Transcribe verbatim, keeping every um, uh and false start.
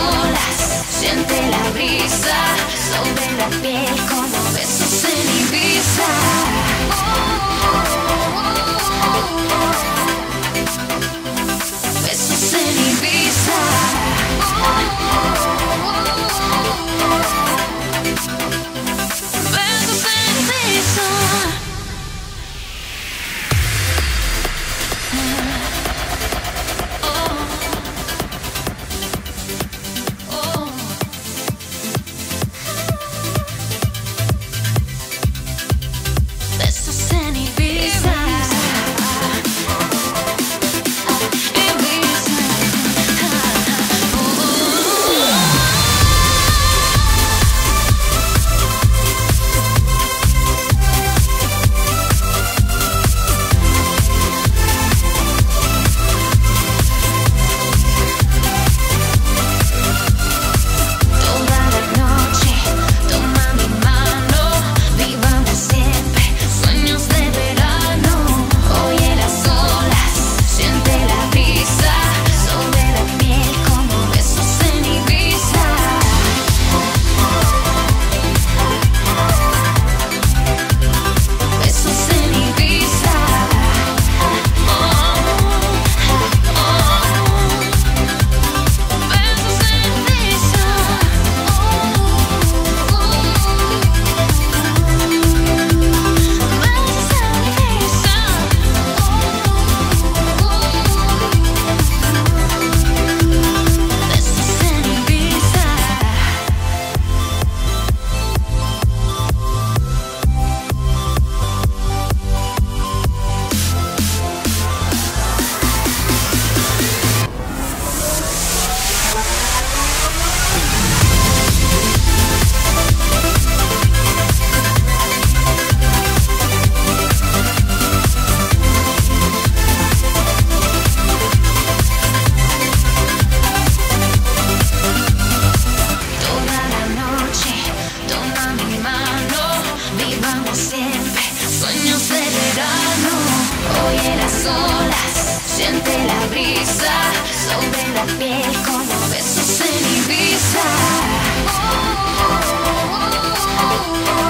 olas, siente la brisa sobre la piel como besos en Ibiza. Oh, oh, oh, oh. Besos en Ibiza. Oh, oh, oh, oh, oh. Oh, oh, oh, oh, oh, oh.